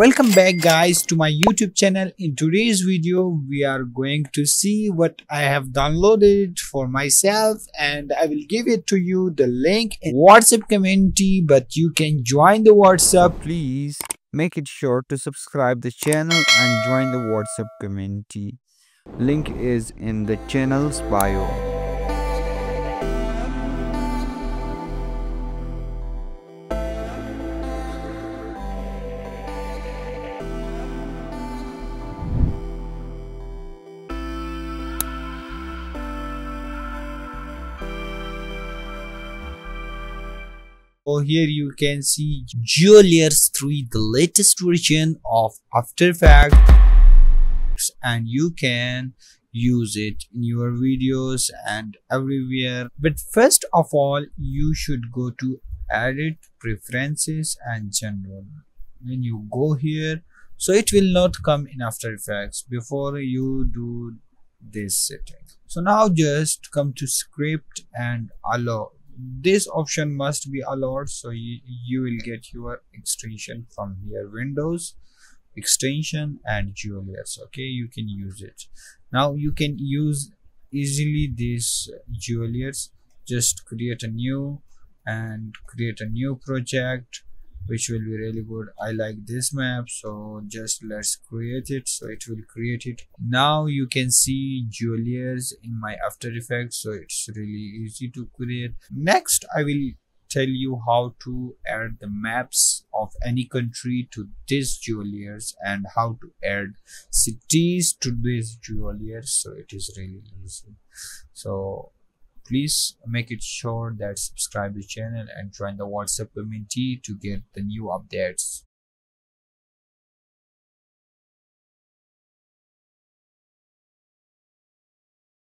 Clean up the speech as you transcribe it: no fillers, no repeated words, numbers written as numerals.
Welcome back guys to my YouTube channel. In today's video we are going to see what I have downloaded for myself, and I will give it to you the link in WhatsApp community, but you can join the WhatsApp. Please make it sure to subscribe the channel and join the WhatsApp community. Link is in the channel's bio. Oh, here you can see Juliers 3, the latest version of After Effects, and you can use it in your videos and everywhere. But first of all, you should go to Edit, Preferences and General. When you go here, so it will not come in After Effects before you do this setting. So now just come to Script and Allow. This option must be allowed, so you will get your extension from here, Windows extension and Juliers. Okay, you can use it now. You can use easily this Juliers. Just create a new and create a new project, which will be really good. I like this map, so just let's create it. So it will create it. Now you can see Juliers in my After Effects, so it's really easy to create. Next, I will tell you how to add the maps of any country to this Juliers and how to add cities to this Juliers, so it is really easy. So please make it sure that subscribe the channel and join the WhatsApp community to get the new updates.